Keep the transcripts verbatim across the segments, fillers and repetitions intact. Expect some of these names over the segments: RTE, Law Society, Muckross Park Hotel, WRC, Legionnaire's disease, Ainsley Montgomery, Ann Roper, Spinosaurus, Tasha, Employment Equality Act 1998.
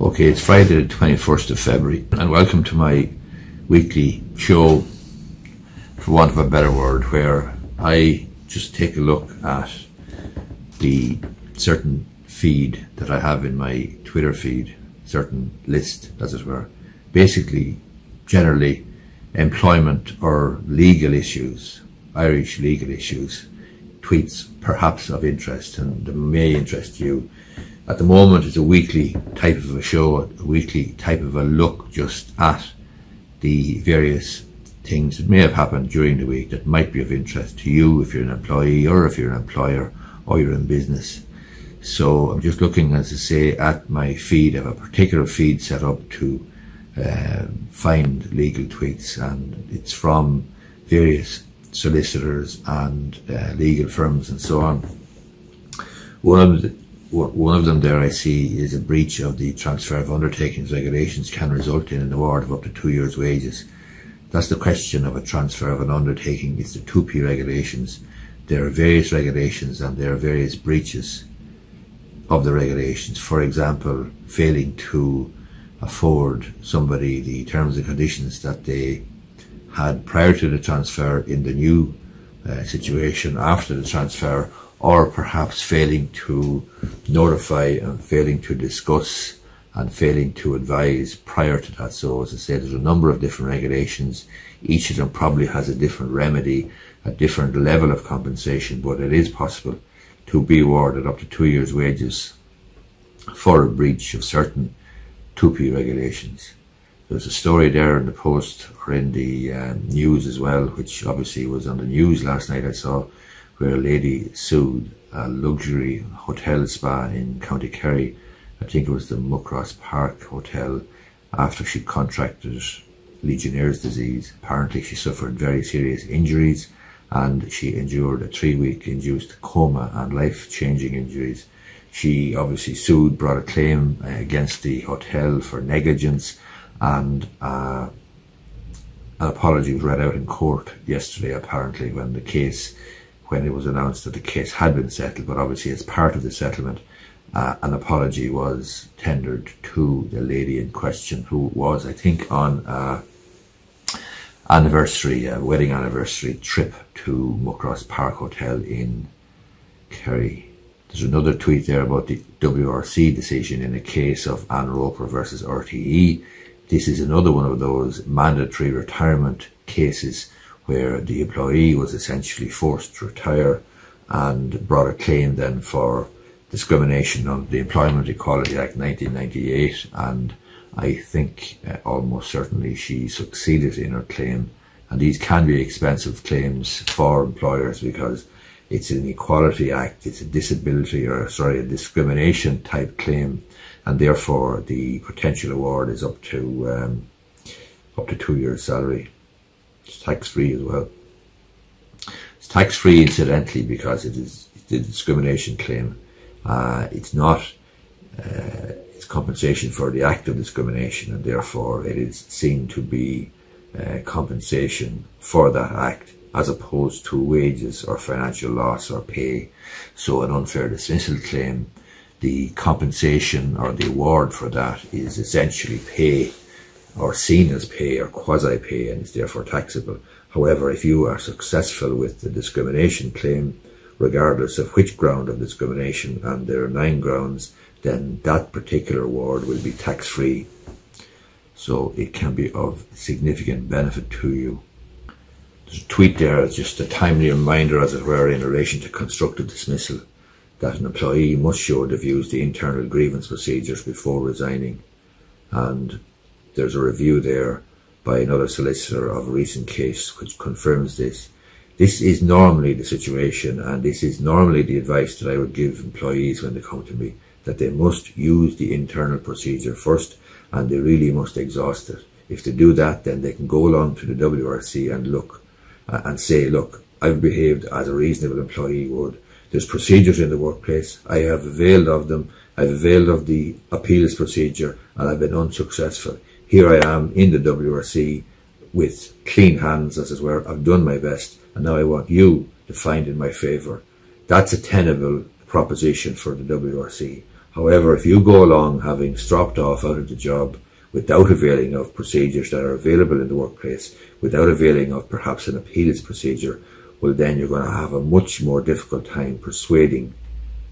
Okay, it's Friday the twenty-first of February, and welcome to my weekly show, for want of a better word, where I just take a look at the certain feed that I have in my Twitter feed, certain list, as it were. Basically, generally, employment or legal issues, Irish legal issues, tweets perhaps of interest and that may interest you. At the moment, it's a weekly type of a show, a weekly type of a look just at the various things that may have happened during the week that might be of interest to you if you're an employee or if you're an employer or you're in business. So I'm just looking, as I say, at my feed. I have a particular feed set up to uh, find legal tweets, and it's from various solicitors and uh, legal firms and so on. One of the One of them there I see is a breach of the transfer of undertakings regulations can result in an award of up to two years' wages. That's the question of a transfer of an undertaking. It's the two P regulations. There are various regulations and there are various breaches of the regulations. For example, failing to afford somebody the terms and conditions that they had prior to the transfer in the new uh, situation after the transfer, or perhaps failing to notify and failing to discuss and failing to advise prior to that. So as I say, there's a number of different regulations. Each of them probably has a different remedy, a different level of compensation, but it is possible to be awarded up to two years' wages for a breach of certain two P regulations. There's a story there in the Post, or in the uh, news as well, which obviously was on the news last night, I saw, where a lady sued a luxury hotel spa in County Kerry, I think it was the Muckross Park Hotel, after she contracted Legionnaire's disease. Apparently she suffered very serious injuries and she endured a three-week induced coma and life-changing injuries. She obviously sued, brought a claim against the hotel for negligence, and uh, an apology was read out in court yesterday, apparently, when the case when it was announced that the case had been settled. But obviously, as part of the settlement, uh, an apology was tendered to the lady in question, who was, I think, on a anniversary, a wedding anniversary trip to Muckross Park Hotel in Kerry. There's another tweet there about the W R C decision in the case of Ann Roper versus R T E. This is another one of those mandatory retirement cases where the employee was essentially forced to retire and brought a claim then for discrimination under the Employment Equality Act nineteen ninety-eight, and I think uh, almost certainly she succeeded in her claim. And these can be expensive claims for employers because it's an Equality Act, it's a disability or sorry, a discrimination type claim, and therefore the potential award is up to um, up to two years' salary. It's tax-free as well. It's tax-free, incidentally, because it is the discrimination claim. Uh, it's not, uh, it's compensation for the act of discrimination, and therefore it is seen to be uh, compensation for that act as opposed to wages or financial loss or pay. So an unfair dismissal claim, the compensation or the award for that is essentially pay, or seen as pay or quasi-pay, and is therefore taxable. However, if you are successful with the discrimination claim, regardless of which ground of discrimination, and there are nine grounds, then that particular award will be tax-free. So it can be of significant benefit to you. There's a tweet there, it's just a timely reminder, as it were, in relation to constructive dismissal, that an employee must show they've used the internal grievance procedures before resigning. And there's a review there by another solicitor of a recent case which confirms this. This is normally the situation, and this is normally the advice that I would give employees when they come to me, that they must use the internal procedure first, and they really must exhaust it. If they do that, then they can go along to the W R C and look uh, and say, look, I've behaved as a reasonable employee would. There's procedures in the workplace. I have availed of them. I've availed of the appeals procedure, and I've been unsuccessful. Here I am in the W R C with clean hands, as it were. I've done my best, and now I want you to find in my favour. That's a tenable proposition for the W R C. However, if you go along having stropped off out of the job without availing of procedures that are available in the workplace, without availing of perhaps an appeals procedure, well then you're going to have a much more difficult time persuading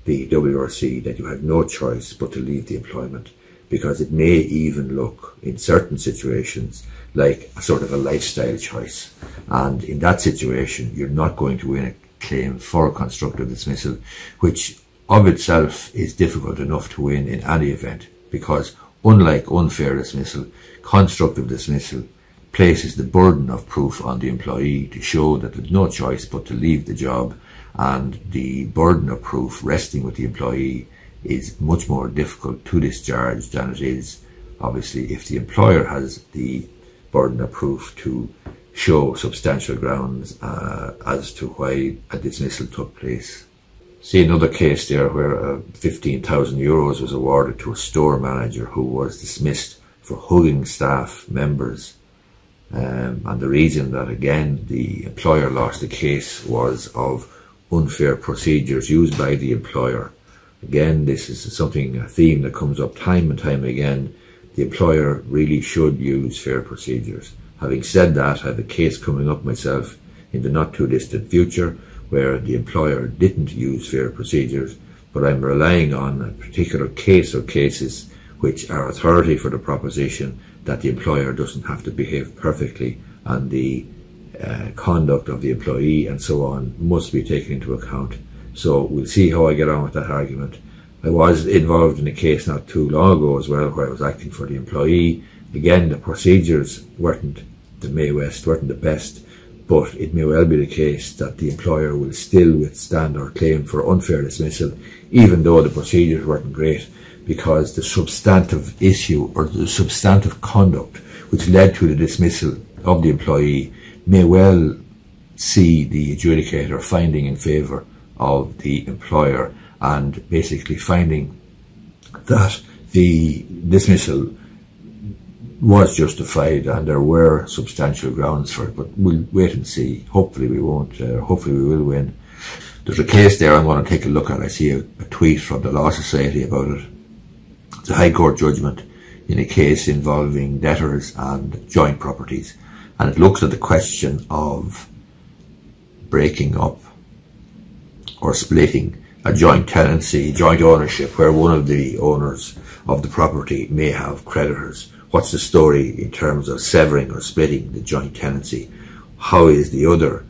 the W R C that you had no choice but to leave the employment, because it may even look in certain situations like a sort of a lifestyle choice, and in that situation you're not going to win a claim for constructive dismissal, which of itself is difficult enough to win in any event, because unlike unfair dismissal, constructive dismissal places the burden of proof on the employee to show that there's no choice but to leave the job, and the burden of proof resting with the employee is much more difficult to discharge than it is obviously if the employer has the burden of proof to show substantial grounds uh, as to why a dismissal took place. See another case there where uh, fifteen thousand euros was awarded to a store manager who was dismissed for hugging staff members. Um, and the reason that again the employer lost the case was of unfair procedures used by the employer. Again, this is something, a theme that comes up time and time again. The employer really should use fair procedures. Having said that, I have a case coming up myself in the not too distant future where the employer didn't use fair procedures, but I'm relying on a particular case or cases which are authority for the proposition that the employer doesn't have to behave perfectly, and the uh, conduct of the employee and so on must be taken into account. So we'll see how I get on with that argument. I was involved in a case not too long ago as well where I was acting for the employee. Again, the procedures weren't the May West, weren't the best, but it may well be the case that the employer will still withstand our claim for unfair dismissal even though the procedures weren't great, because the substantive issue or the substantive conduct which led to the dismissal of the employee may well see the adjudicator finding in favour of the employer and basically finding that the dismissal was justified and there were substantial grounds for it. But we'll wait and see. Hopefully we won't, uh, hopefully we will win. There's a case there I'm going to take a look at. I see a, a tweet from the Law Society about it. It's a High Court judgment in a case involving debtors and joint properties, and it looks at the question of breaking up or splitting a joint tenancy, joint ownership, where one of the owners of the property may have creditors. What's the story in terms of severing or splitting the joint tenancy? How is the other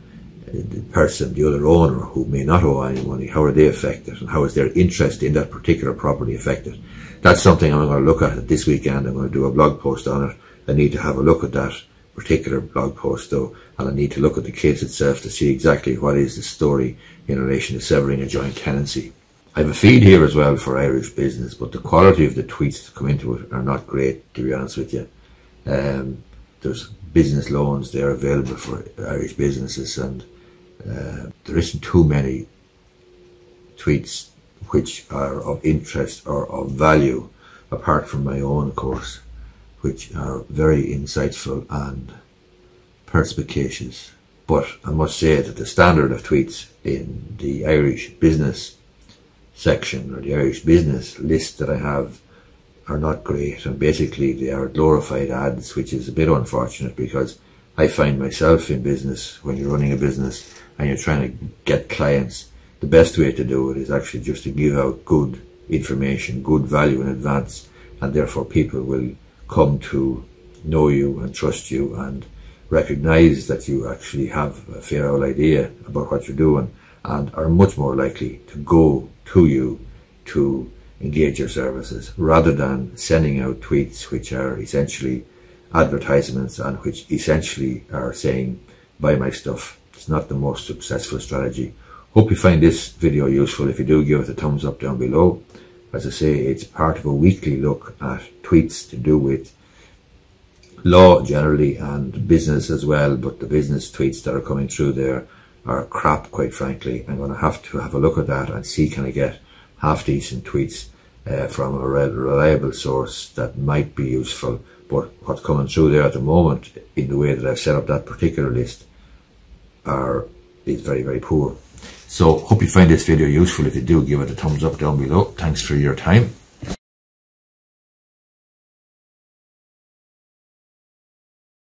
the person, the other owner who may not owe any money, how are they affected, and how is their interest in that particular property affected? That's something I'm going to look at this weekend. I'm going to do a blog post on it. I need to have a look at that particular blog post though, and I need to look at the case itself to see exactly what is the story in relation to severing a joint tenancy. I have a feed here as well for Irish business, but the quality of the tweets that come into it are not great, to be honest with you. Um, there's business loans there available for Irish businesses, and uh, there isn't too many tweets which are of interest or of value, apart from my own, of course, which are very insightful and perspicacious. But I must say that the standard of tweets in the Irish business section or the Irish business list that I have are not great, and basically they are glorified ads, which is a bit unfortunate, because I find myself in business, when you're running a business and you're trying to get clients, the best way to do it is actually just to give out good information, good value in advance, and therefore people will come to know you and trust you and recognize that you actually have a fair old idea about what you're doing, and are much more likely to go to you to engage your services, rather than sending out tweets which are essentially advertisements and which essentially are saying, buy my stuff. It's not the most successful strategy. Hope you find this video useful. If you do, give it a thumbs up down below. As I say, it's part of a weekly look at tweets to do with law generally and business as well, but the business tweets that are coming through there are crap, quite frankly. I'm going to have to have a look at that and see can I get half-decent tweets uh, from a reliable source that might be useful. But what's coming through there at the moment, in the way that I've set up that particular list, are is very, very poor. So, hope you find this video useful. If you do, give it a thumbs up down below. Thanks for your time.